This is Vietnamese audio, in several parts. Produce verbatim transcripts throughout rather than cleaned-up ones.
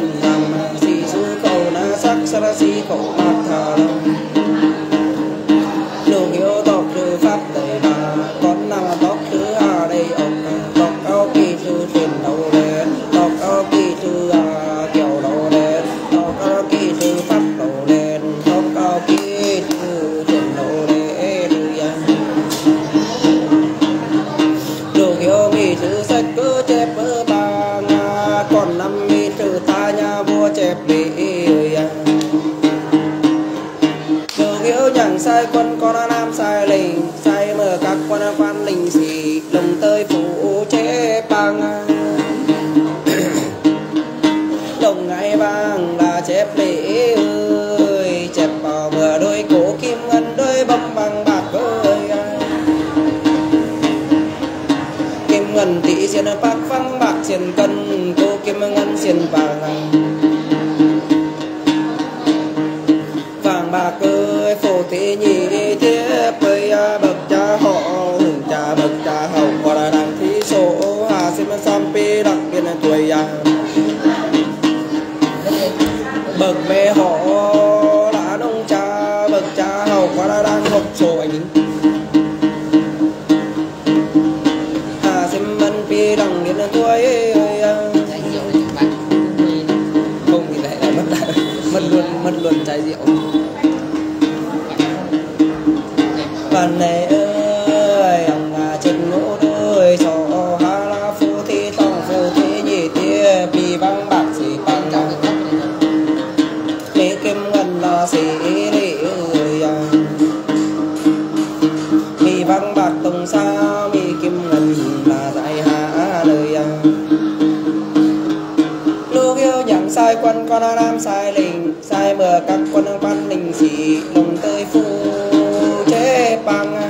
lần làm gì su cầu na sắc sa si cầu mặt thà lòng lục hiếu tóc thứ phát đầy mà con nam tóc thứ à đây ông tóc áo kỳ thứ chuyển đầu lên tóc áo kỳ thứ à kiểu đầu lên tóc áo kỳ thứ phát đầu lên tóc áo kỳ thứ chuyển đầu lên lục hiếu bị thứ sách cứ chép bơ ta nga còn năm mi thứ ta nhà vua chép bị lục hiếu chẳng sai quân con nam sai lình sai mở các quan quan lình xì lồng tới phủ chế bang đồng ngại bang là chép lễ ơi chép vào vừa đôi cổ kim ngân đôi bông bằng bạc ơi kim ngân tỷ xiên bạc phăng bạc xiên cân cô kim ngân xiên vàng vàng bạc ơi phổ thế nhị thế bây bậc cha họ hùng cha bậc cha hậu qua là đằng thí số hà xin sampi đặc biệt là tuổi bậc mẹ họ là nông cha bậc cha hậu qua là đang học số anh hà xin sampi đặc biệt là tuổi không thì lại là mất mất luôn mất luôn trái rượu bạn này ơi ông à chân ngỗ đôi cho hà la phu thi tòng phu thi nhị tia vì băng bạc sĩ băng nhau lấy kim ngân là sĩ lệ ơi vì băng bạc tùng xa vì kim ngân là dạy hạ lời lúc yêu nhặng sai quân con nam sai lình sai bờ các quân văn lình sĩ lòng tơi phu bằng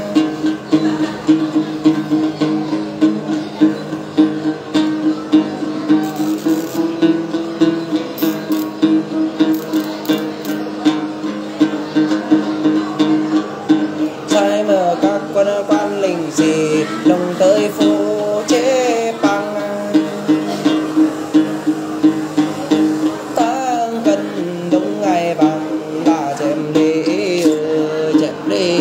sai mở các quân quan lình gì lòng tới phu chế bằng tăng cần đúng ngày bằng là chém đi chém đi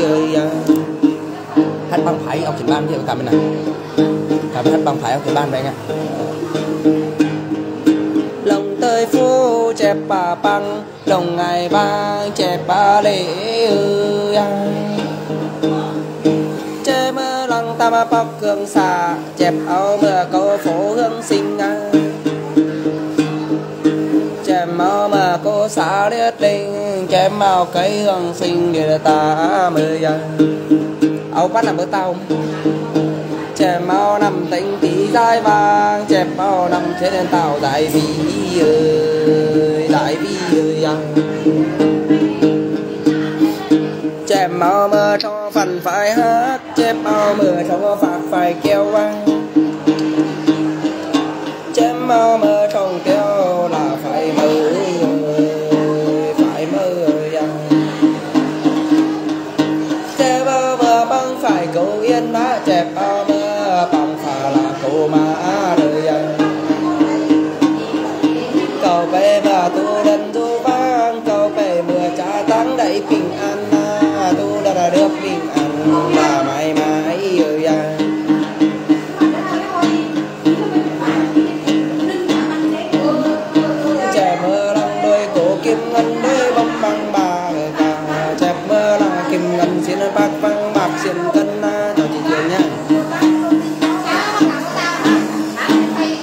hát băng phải ông chỉ ban với cả bên này cả bên hát băng phải ông chỉ ban với anh ạ lòng tới phu chép bà băng lòng ngày băng chép bà lễ chép mơ lòng ta mà bóc cường xà chép áo mưa câu phố hương sinh chép áo mà cô xá liệt linh chép màu cây hương sinh để ta mời áo bắt làm bữa tao chè mau nằm tính tí dài vàng chè mau nằm trên đèn tàu đại vi ơi đại vi ơi chè mau mơ cho phần phải hát chè mau mơ cho phạt phải kêu vang chè mau mơ trong kêu là phải mơ phải cầu yên má chẹp bao mơ bằng phà là cầu má đời cầu về mà tu đần tu vang cầu về mưa cha tăng đầy bình an na tu đã được bình an mà mãi mãi ơi à chẹp mơ lòng đôi cổ kim ngân đôi bông bằng bà chẹp mơ lòng kim ngân xin bác vang xin cân na cho chị Diệu nha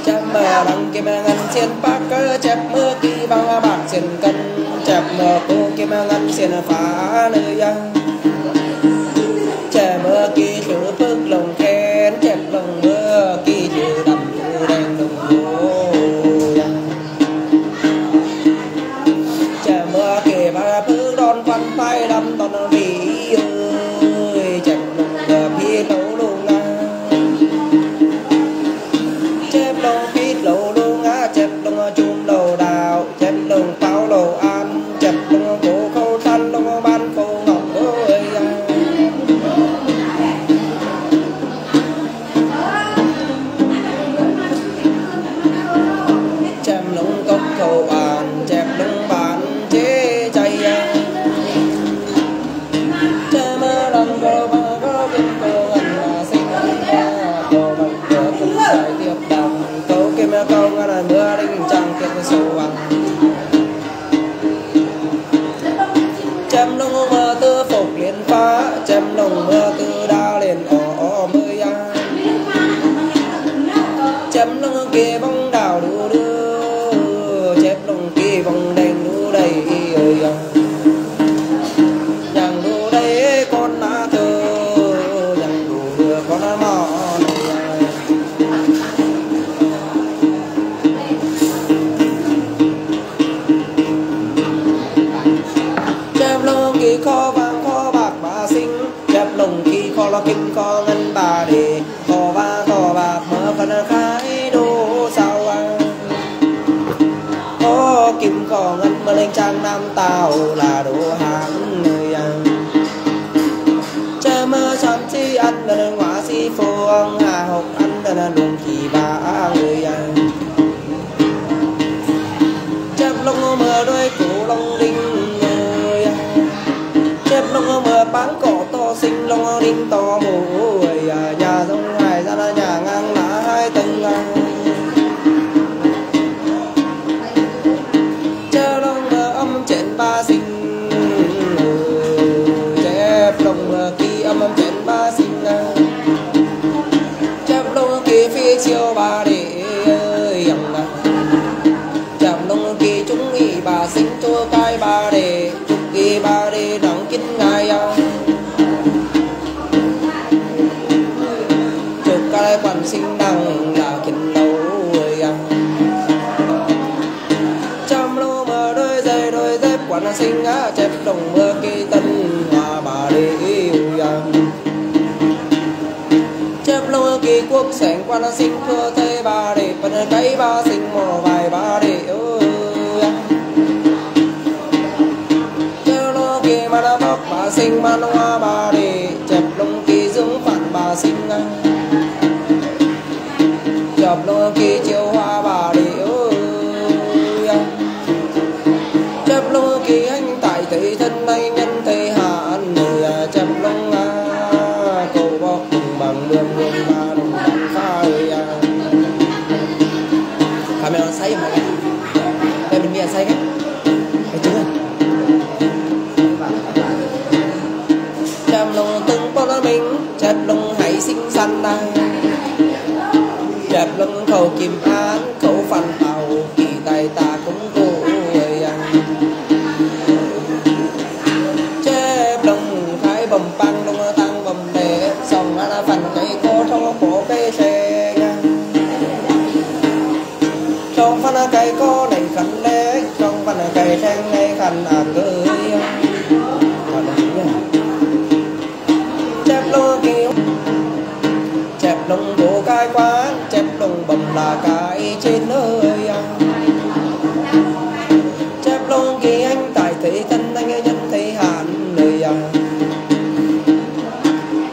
chép mờ đằng kim ngân xin bác cơ chép mưa kỳ băng bạc xin cân chép mờ cô kim ngân xin phá nơi dân chép mưa kỳ chữ phước lồng khen chép lồng mưa kỳ chữ đầm chữ đen đồng hồ chép mưa kỳ ba phước đòn văn tay đâm toàn vị chém lông gốc cầu bàn chẹp đứng bàn chế chạy che mơ lòng vô vàng có biết cô anh là sinh cô bằng cửa cũng giải tiếp đàm câu kia mẹ con là mưa đinh trăng kia cái sầu vàng chém lông mơ tư phục liền phá chém lông mơ tư đa liền ỏ mới ra chém lông kia bóng đào đu đưa chém lông kia bóng đèn đu đầy ơi ơi nhàng đu đầy con lá thơ nhàng đu đưa con lá mỏ kho vàng kho bạc bà xinh chép lồng khi kho lo kim kho ngân bà để kho vàng kho bạc mở phần khái đô sao kho kim kho ngân mà lên trang nam tàu là đồ hàng người ăn chém mơ chăm chi ăn là ngõ si phương hà học ăn là luôn kỳ bà người ăn chép lồng mơ đôi cổ long đinh lông mưa bán cỏ to xinh lông đinh to mùi nhà rông hải ra là nhà ngang lá hai tầng chép lông mưa âm chén ba xinh chép lông mưa kỳ âm âm chén ba xinh chép lông kỳ phi chiều ba để chép lông kỳ chúng ý bà xinh chua cay ba để chúc kỳ ba để đóng kín ngày chúc cái quan sinh đằng là kín lâu người trăm lô mơ đôi dây đôi dép quan sinh á chép đồng mưa kỳ tân hòa bà để yêu chép lô kỳ quốc sảnh quan sinh thưa thầy bà để phần cái ba sinh mò vài ba để mà đã bóc bà sinh mà nó hoa bà để chẹp lông kỳ dưỡng phản bà sinh chẹp lông kỳ chiều hoa bà để ơi chẹp lông kỳ anh tại thấy thân anh nhân thấy hạ ăn người chẹp lông cầu bóc cùng bằng đường đường bà đồng bằng pha ơi à mẹ nó say mà đây mình nghe say cái cái trứng à chép lông từng bó lá mình chép lông hãy xinh xắn đây chép lông khẩu kim án khẩu phản tàu kỳ tài ta cũng cố người ăn chép lông thái bầm băng lông tăng bầm bể xong là phần cây cô trong phố bê xe trong phần cây cô đánh khẩn lê trong phần cây xanh lê khẩn à cười chép lông bố cái quá chép lông bầm là cái trên nơi chép lông kỳ anh tài thấy thân anh nhân thấy hạn lời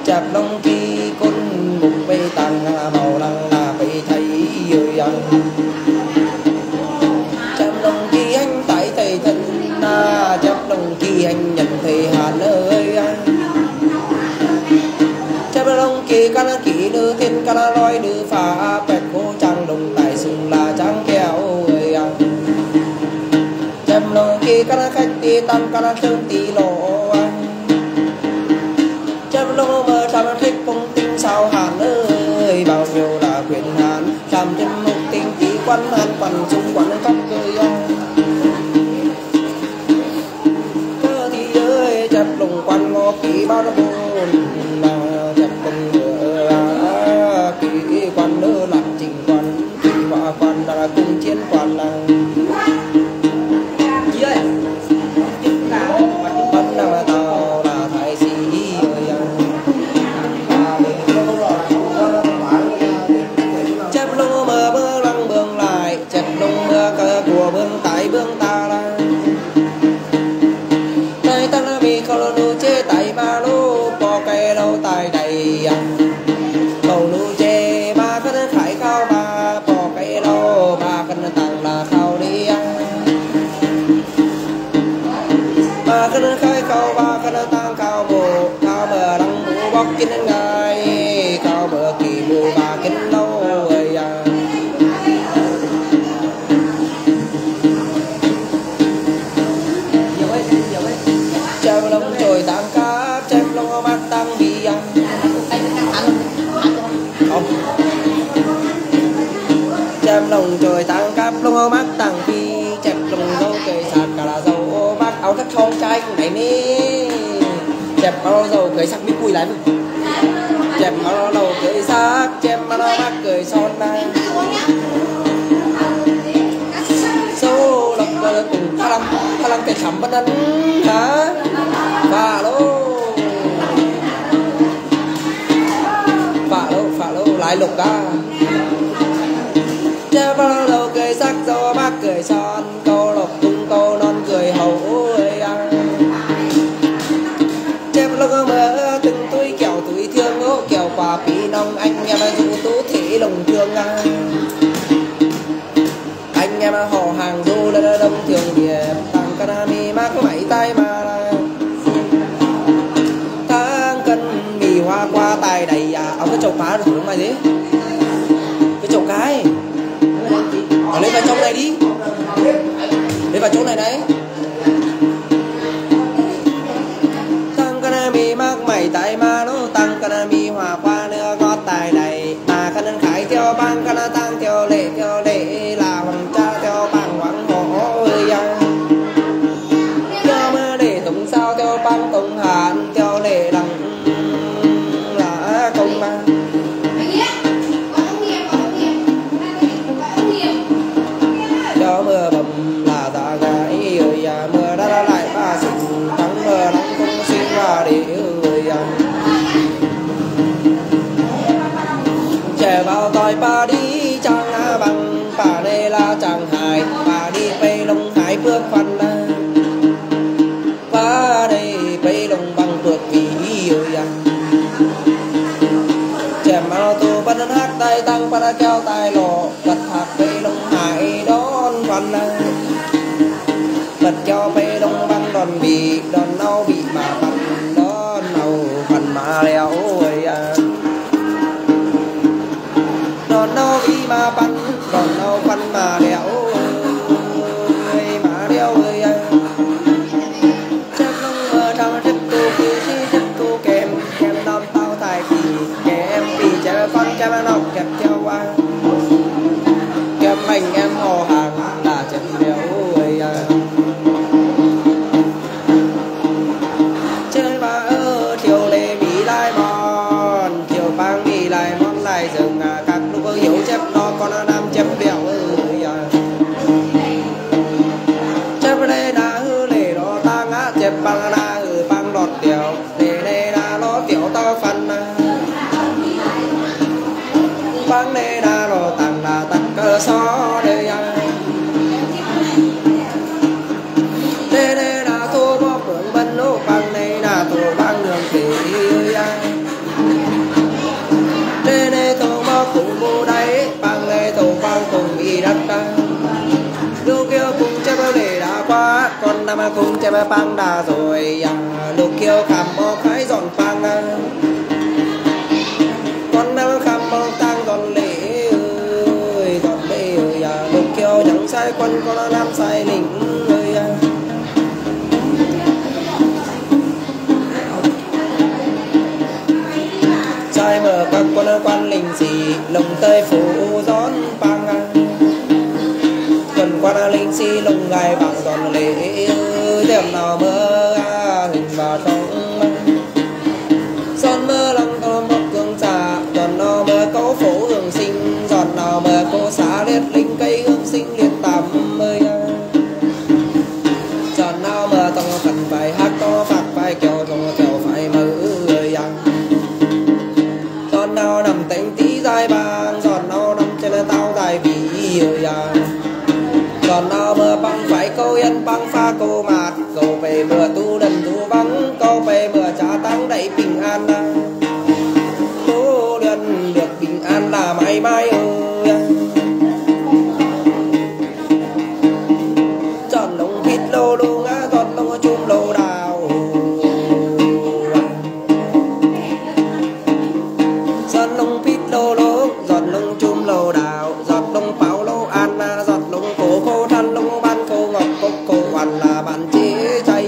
chép lông kỳ con mục bê tàng màu lăng là bê thấy rồi chép lông kỳ anh tài thấy thân na chép lông kỳ anh nhận thấy hạn ơi kỳ ca na kỳ nữ thiên ca na loài nữ phá bẹt cô trang đồng tài sừng là trang kéo ơi à chém lông kỳ ca na khách tì tăng ca na thương tì lộ à chém lông mơ chăm thích công tinh sao hàn ơi bao nhiêu là quyền hàn chăm chém mục tinh tí quan hàn quần xung quanh khắp cười à cơ thì ơi chép lông quan ngô kỳ bao buồn quan nữ làm trình quan kỳ họa quan là cung chiến quan là bất là tao là thái sĩ chép lông mơ bơ lăng bương lại chép lông mơ cơ của bương tái bương ta là nay ta là vì khâu lô chế tay ba lô bỏ cây đâu tài đầy cầu lô chế khao ba bỏ cái lô ba cân tặng là khao đi đồng trời tăng cáp lông ơ mát tăng phi chẹp lông dâu cười sạc cả là dâu bác áo thắt thong trai cũng đấy nè chẹp áo dầu cười sạc mít cùi lắm chẹp áo dầu cười sạc chẹp áo bác cười son mang sâu lọc bờ cùng tha lăng tha lăng kẻ chấm bất ấn hả và lô phạ lô phạ lô lái lục ca chép bao lâu cười sắc do bác cười son câu lộc tung câu non cười hầu ơi ăn chép lúc mơ từng túi kẹo túi thương ngỗ kẹo quả pí nong anh em dù tú thị lồng thương ăn anh em họ hàng du lên đông thường việt tặng canami mắc mảy tay mà tháng cân mì hoa qua tài đầy à ông cái chậu phá được đúng mày gì cái chậu cái à, lên vào trong này đi, lên vào chỗ này đấy. Tăng canami mắc mày tại mà nó tăng canami hòa qua nữa gót tài này. À canan khải theo bang canan tăng theo lệ theo lệ là hoàng cha theo bang hoàng hổ giang. Theo mưa để tổng sao theo bang tổng hạn theo lệ đằng là công an. Mưa bầm là dạ gái ơi à, mưa đã đã lại ba sừng trắng mưa nắng không xin qua để ơi à. Trẻ vào tòi ba đi chàng à, bằng bà đây là chàng hài bà đi bay lông hải bước phân à. Bà đây bay lông bằng vượt vì ơi à. Trẻ mau tu bắt hát tay tăng bắt hát kéo tay lộ bật hạt bay lông hải đó bật cho mê đông băng đòn bị đòn nâu bị mà bắn đòn nâu phần mà léo ơi à đòn nâu bị mà bắn đòn nâu phần mà léo ơi mà léo ơi à chắc không ngờ trong chất tu cứ chi chất tu kèm kèm non tao tài kỳ kèm kỳ chém con chém nọc kẹp theo qua kẹp mình em hồ hàng là chém léo ơi à so đây à, đây đây là thu bóc đường bên lỗ bằng đây là thu băng đường tỷ à, đây đây thu bóc cùng vô đây bằng đây thu băng cùng y đất à, lúc kia cùng chơi bao lệ đã quá còn năm cùng chơi bao băng đã rồi à, lúc kia cảm mò khái dọn băng à, còn năm cảm mò tăng dọn lệ chẳng sai quân có là nam sai lĩnh người à. Sai mở các quân quan lĩnh gì lồng tơi phủ gión bang à. Tuần quan lĩnh si lồng gai bằng giòn lễ đêm nào mơ à, hình vào trong mơ giòn mơ lòng con bóc cường giả giòn nào mơ cấu phố hưởng sinh giòn nào mơ cô xá liệt linh cây hương sinh liệt tạm ơi giòn nào mơ to cần phải hát to phạt phải kéo to kéo phải mơ ơi giòn nào nằm tánh tí dài bàng giòn nào nằm trên tao dài vĩ ơi giòn nào mơ băng phải câu yên băng pha câu mạt câu về mưa tu đần tu vắng câu về mưa trả tăng đẩy bình an tu đần được bình an là mãi mãi ơi giòn lông vịt lô lô ngã giòn lông chum lô đào giòn lông vịt lô lô giòn lông chum lô đào giòn lông pháo lô an giòn lông cổ khô than lông ban khô ngọc cốc cổ hoàn là bạn chế chay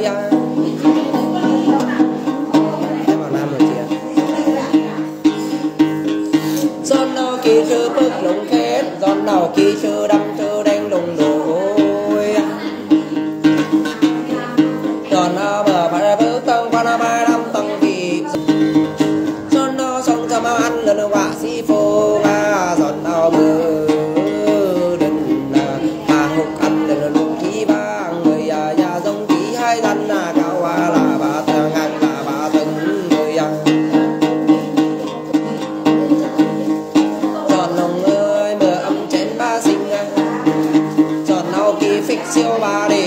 siêu ba đi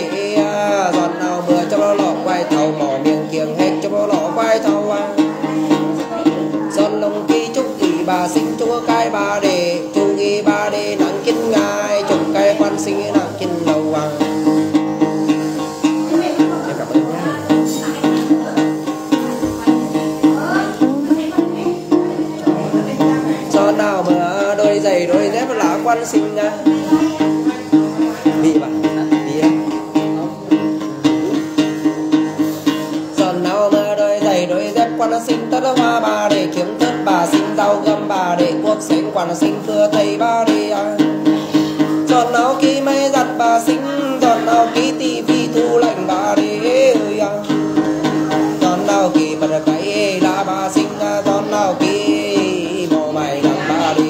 giọt nào mưa trong lỗ lọ quay thầu mỏ miệng kiềng hết trong lỗ lọ quay thầu giọt lông kỳ chúc kỳ bà sinh chúa cái ba đề chung kỳ ba đề nắng kinh ngài chúc cái quan sinh nắng kinh đầu vàng. Giọt nào mưa đôi giày đôi dép lá quan sinh bị bạn quan sinh tất hoa bà để kiếm tất bà sinh rau gâm bà để quốc sinh quan sinh thưa thầy bà đi giọt nào ký máy giặt bà sinh giọt nào ký tivi thu lạnh bà đi giọt nào ký bật cái lá bà sinh giọt nào ký màu mày đằng bà đi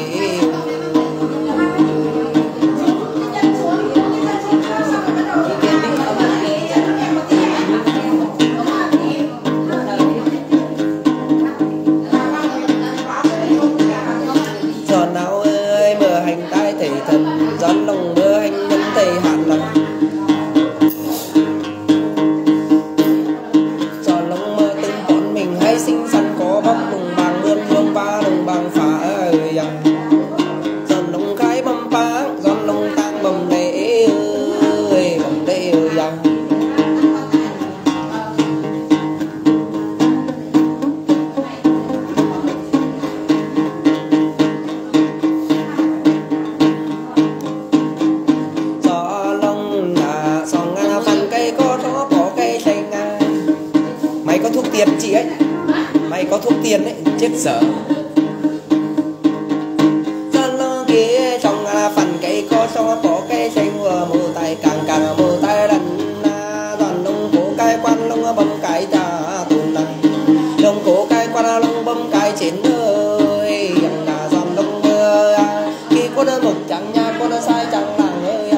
sợ dân lo kia trong là phần cây có cho có cây xanh vừa mù tay càng càng mù tay đần toàn đông cổ cái quan lông bấm cái ta tùng đần đông cổ cái quan lông bấm cái trên ơi rằng là dòng đông mưa khi có đôi mục chẳng nha có đôi sai chẳng làng ơi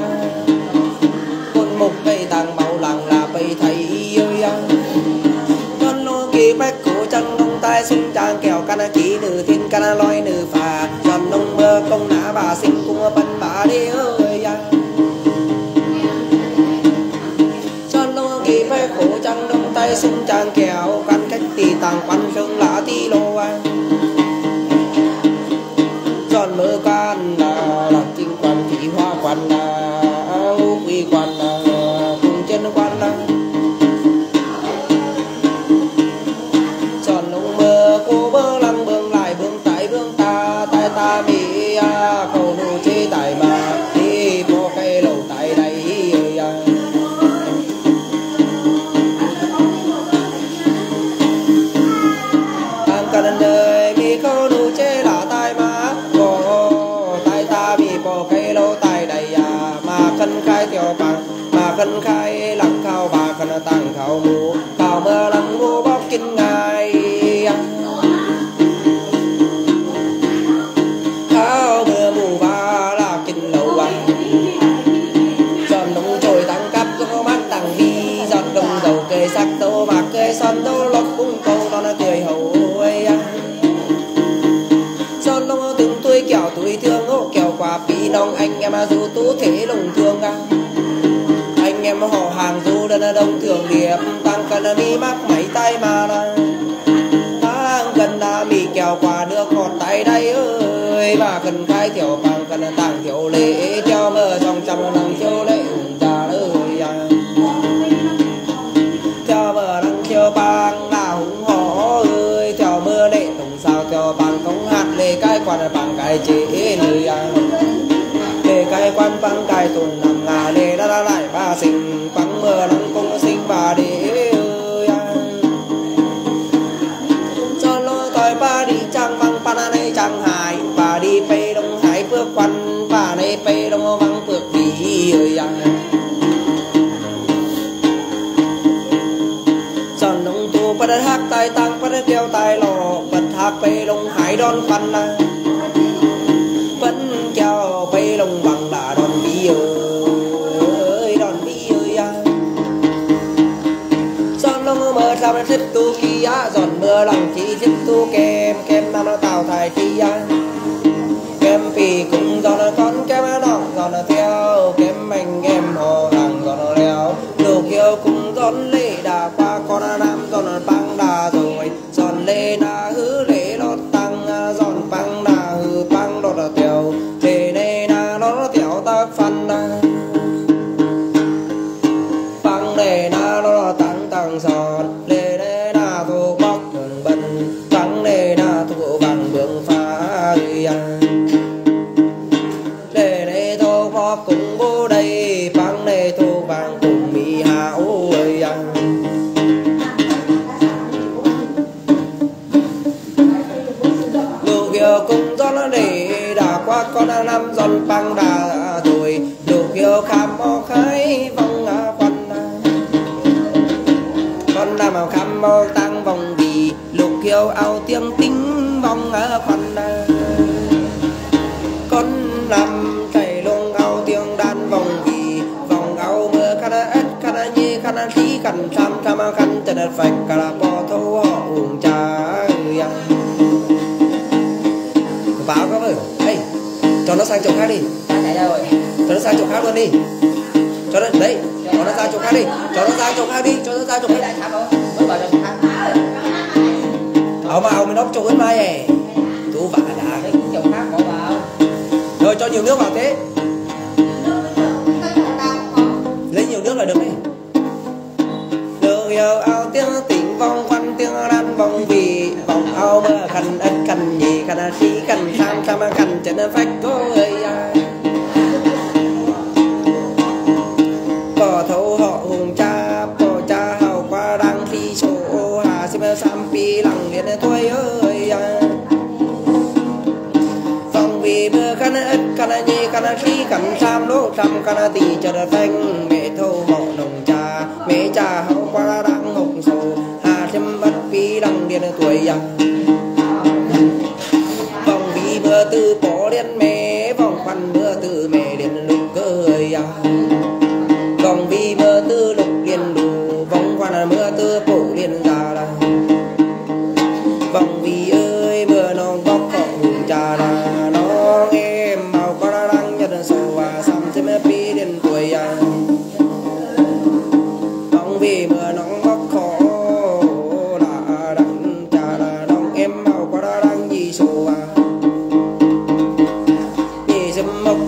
con mục cây tàng màu làng là bầy thấy ơi dân lo kia bách cổ chân đông tay xung trang kèo cana ký nữ thiên cana loi nữ phà giòn nông mơ công ná bà sinh cung bân bà đi ơi giòn nông kỳ phê khổ trăng nông tay xung trang kèo căn cách tì tàng quán sương lá ti lô giòn mơ can là lạc tinh quan thị hoa quan là quy quan là cùng chân quan là cần khai lăng khao bà cần tàng khao mù khao mơ lăng mù bóc kinh ngài khao mưa mù ba là kinh lầu bằng giọt đông trồi tăng cắp gió mắt tăng đi giọt đông dầu kề sắc tâu bạc kề son tâu lọc cung câu non cười hầu ơi giọt đông từng tuổi kẹo tuổi thương ô kẹo quả phí nong anh em dù tú thế lùng thương anh em họ hàng du đơn đông thường điệp tăng cần mi mắc mấy tay mà tăng cần là mi kẹo quả nước ngọt tay đây ơi mà cần khai thiểu bằng cần tàng thiểu lễ theo mơ trong trăm nắng chiều lễ ủng ta ơi theo mơ nắng chiều bằng là húng hó ơi theo mưa lệ tổng sao theo bằng không hạt lê cái quả bằng cái chế lười lê cái quan bằng cái tùng nằm ngà lê đã đã lại ba sinh bắn mưa nắng cũng sinh bà để ơi cho lôi tỏi ba đi trang băng ba này trang hải bà đi về đông hải phước quan bà này về đông vắng phước đi ơi cho đông tu ba đất hắc tai tăng ba đất kêu tai lò bật hắc về đông hải đón quan vẫn kéo về đông bằng là đón đi ơi mưa sao nó thích tu kia giọt mưa lòng chỉ thích tu kem kem nam nó tạo thải kia kem phì cũng giọt con kem nọ giọt theo kem anh em hồ hàng đâu cũng dọn lê đà qua con nam dọn băng đà rồi dọn lê na hứ lê lót tăng dọn băng đà hứ băng đọt tiểu thế nê na nó tiểu tác phân băng đề na nó tăng tăng giọt lê nê na thu bóc đường bần băng đề na thu bằng bướng phá đi lê nê thu bóc cùng vô đây băng đề thu bằng cùng mi hảo ơi lục kia cũng gió nó để đã qua con năm giòn băng đà rồi lục kia khám mò khái vòng quanh con nam màu khám mò tăng vòng vì lục kia ao tiếng tính vòng quanh con nam chạy luôn ao tiếng đan vòng vì vòng ao mưa khát ếch khát nhê khát tí khăn trăm trăm khăn chân phạch cả là bò thâu họ uống trà báo các ơi, hey, cho nó sang chỗ khác đi. Cho nó sang chỗ khác luôn đi. Cho nó đấy, cho nó sang chỗ khác đi. Cho nó sang chỗ khác đi, cho nó sang chỗ khác. Áo vào mình đốc chỗ ướt mai này. Tú vả đã. Rồi cho nhiều nước vào thế. Lấy nhiều nước là được đấy. Đường yêu ao tiếng tỉnh vòng quanh tiếng đan vòng vì vòng ao mơ khăn ất khăn nhỉ. Khăn khí khăn tham tham khăn chân phách cô ơi bỏ thấu họ hùng cha bỏ cha hào qua đang khi chỗ hà xem sam pi lặng liền thôi ơi phòng vì mưa khăn ất khăn nhì khăn khí khăn tham lỗ tham khăn tì chân phanh mẹ thâu họ nồng cha mẹ cha hào qua đang hùng sầu hà xem bất pi lặng liền tuổi mưa từ bỏ đến mẹ vòng quanh mưa từ mẹ đến lục cơ ơi à vòng vi mưa từ lục liền đủ vòng quanh là mưa từ bộ liền già là vòng vi ơi mưa non bóc cỏ hùng trà là nó nghe màu có đang nhận sầu và sắm xem pi đến tuổi à vòng vi mưa non bóc cỏ là đặng trà là nó em màu có đang gì sầu à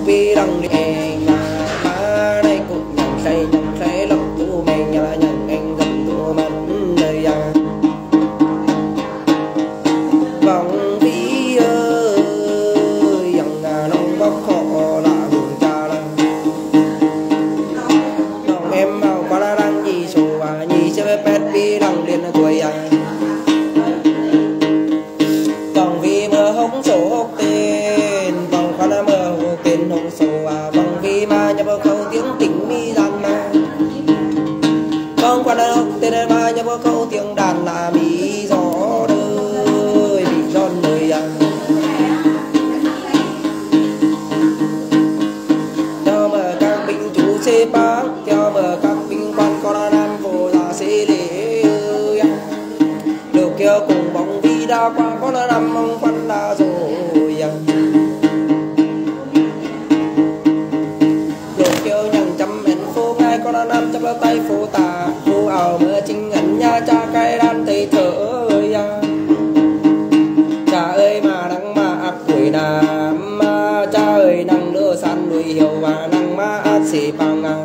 vì rằng để mà đây cũng nhận say nhận say lộc tu mình nhà nhận anh gần tu mình đời à vòng vĩ ơi rằng là nông bóc họ là buồn cha là lòng em màu quá là đang gì sầu à gì sẽ biết biết vì rằng liền tuổi à vòng vì mưa hống sầu hốc tên vòng quá là mưa hồng sầu à vòng vi ma nhà bố câu tiếng tỉnh mi đàn ma con quan ông tên ma nhà bố câu tiếng đàn là bị gió đời bị gió đời à theo mở các binh chú xe bác theo mở các binh quan con nam vô giả xe lễ đều kia cùng bóng vi đa qua con nam mong quan đa rồi à nam chắp lá tay phố tà phố ảo mưa chính ngẩn nha cha cay đan tây thở ơi à cha ơi mà nắng mà áp tuổi nam mà cha ơi nắng nở san đuôi hiểu và nắng mà át xì bằng à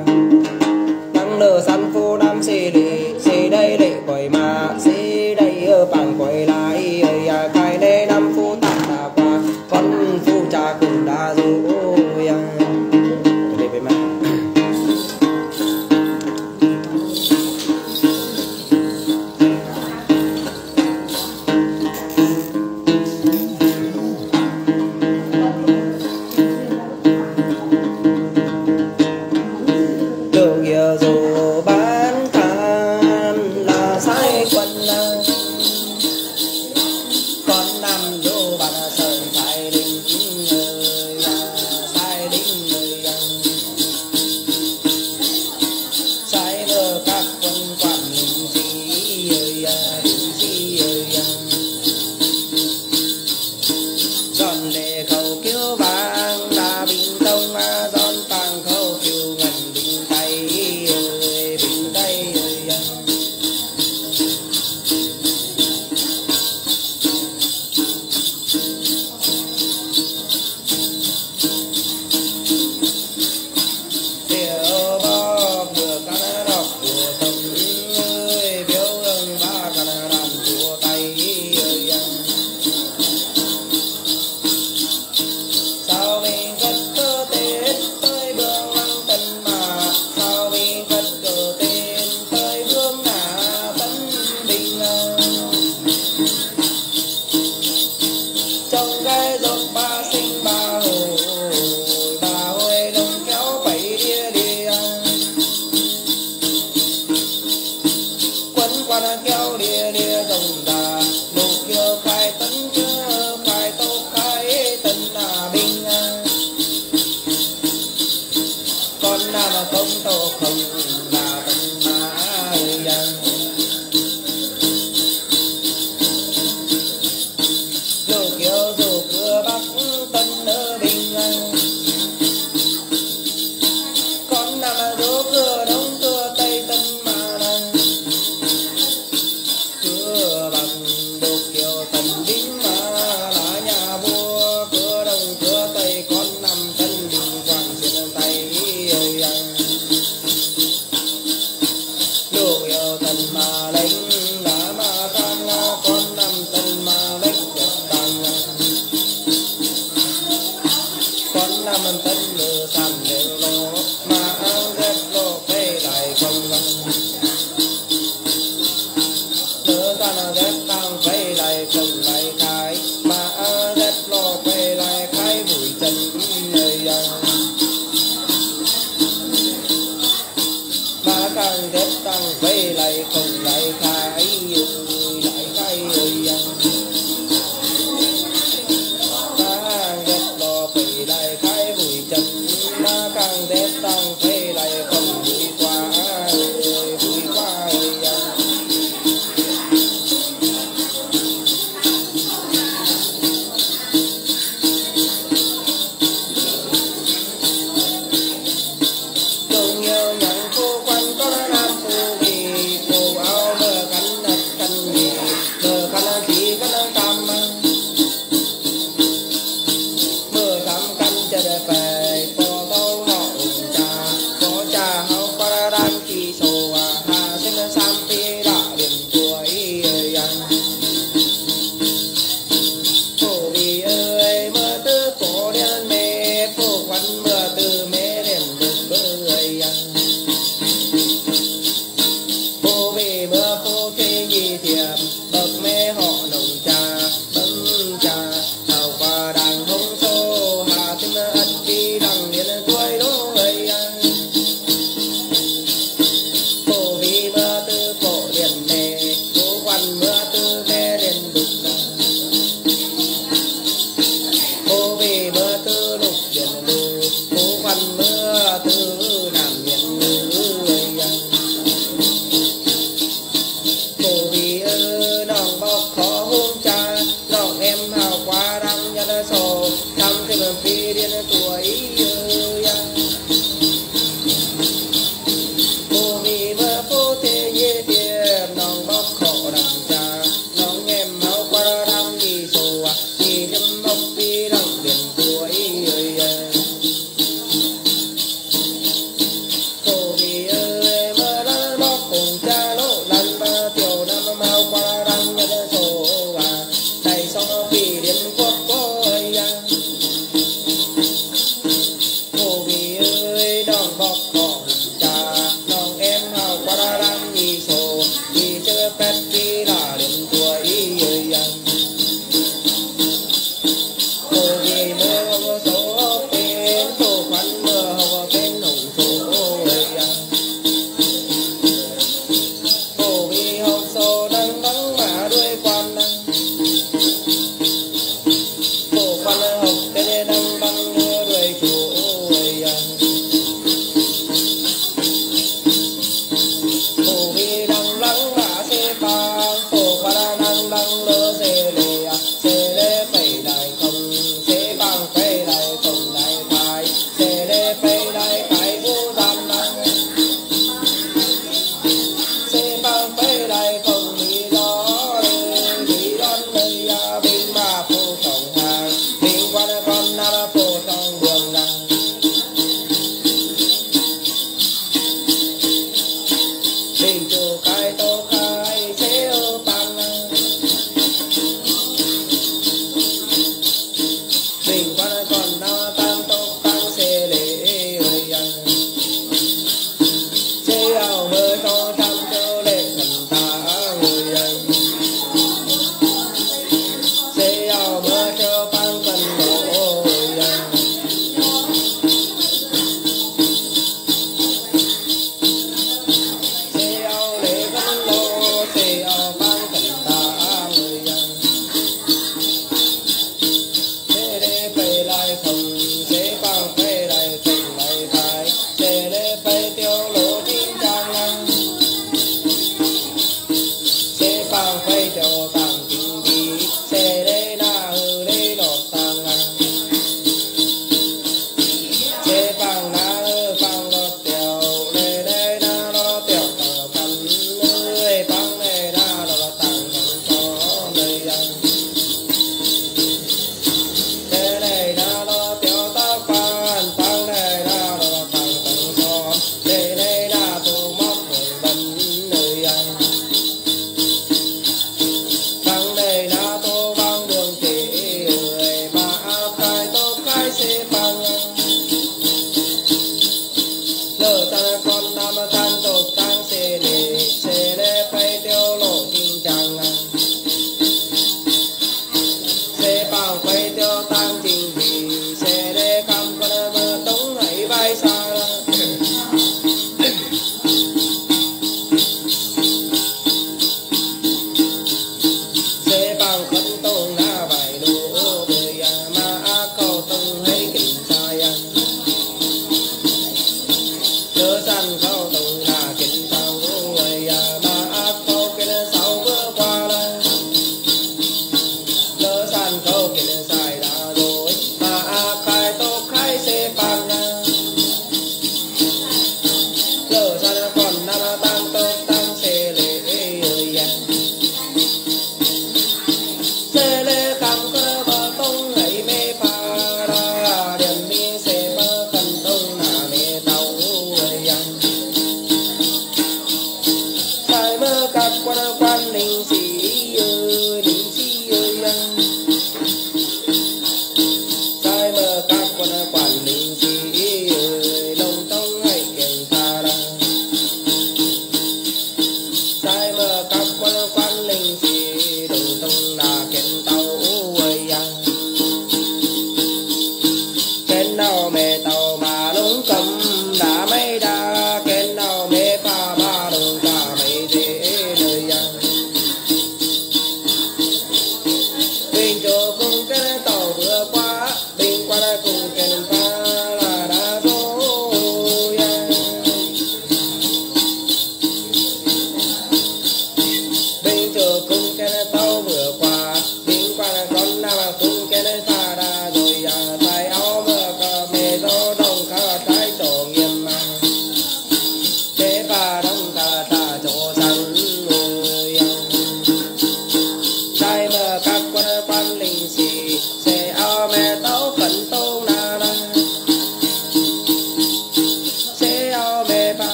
nắng nở san phố nam xì lì xì đây lệ còi mà xì đây ở bằng còi lái ơi à cay đây năm phố tà tà qua con phố cha cũng đã rồi ôi à đường kia dù ba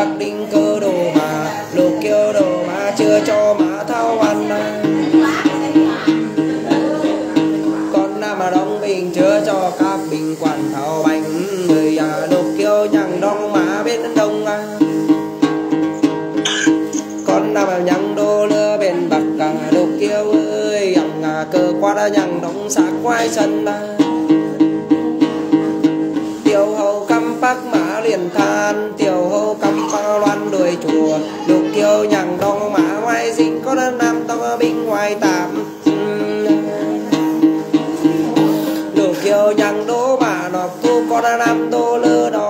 bác đinh cơ đồ mà lục kêu đồ mà chưa cho má thao ăn. Con nam mà đóng bình chưa cho các bình quản thao bánh người à, lục kêu nhằng đóng má bên đông à. Con nam mà nhằng đô lưa bên bạc à, lục kêu ơi nhằng à, cơ quá đã nhằng đóng xác quay sân à. Tiểu hầu căm bác má liền than tiểu hầu căm bác loan đuổi chùa lục kêu nhằng đóng má ngoài dính có đơn nam tông binh ngoài tạm. Lục kêu nhằng đô mà nọc thu có đơn nam đô lơ đó